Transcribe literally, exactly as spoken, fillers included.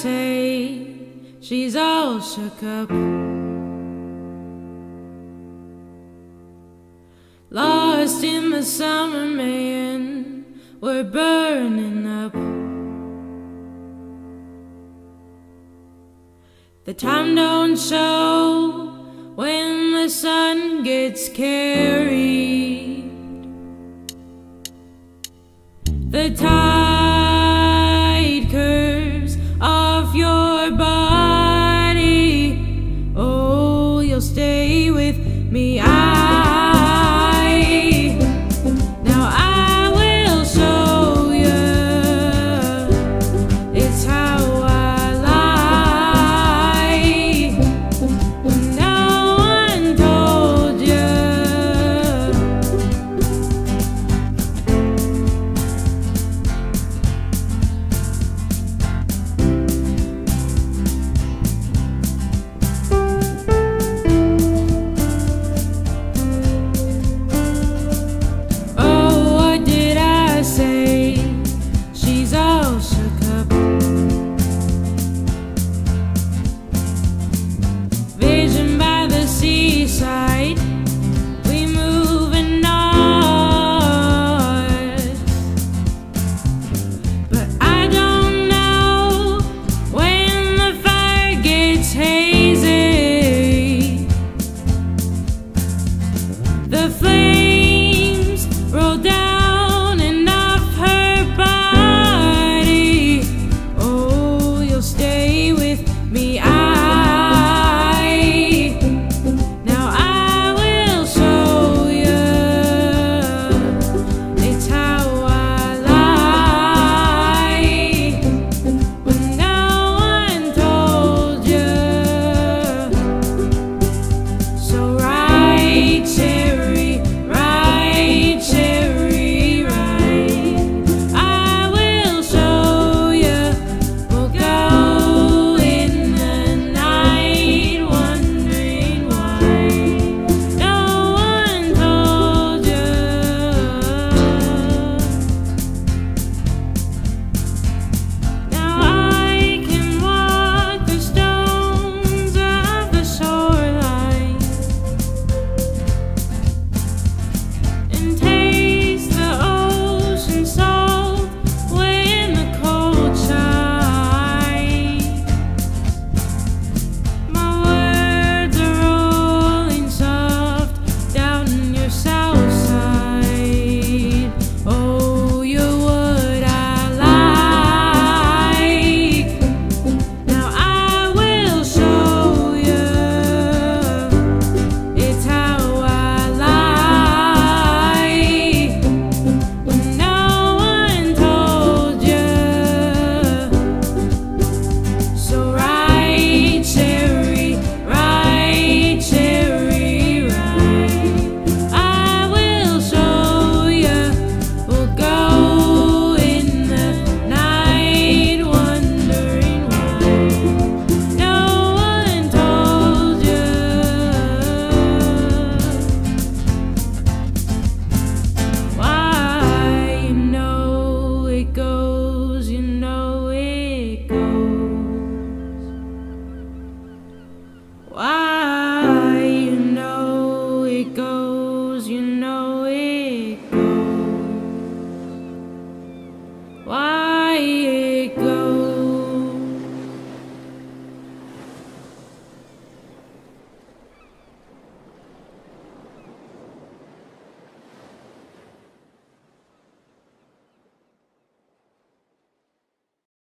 say she's all shook up. Lost in the summer, man, we're burning up. The time don't show when the sun gets carried. The tide curves off your body. Oh, you'll stay with me. I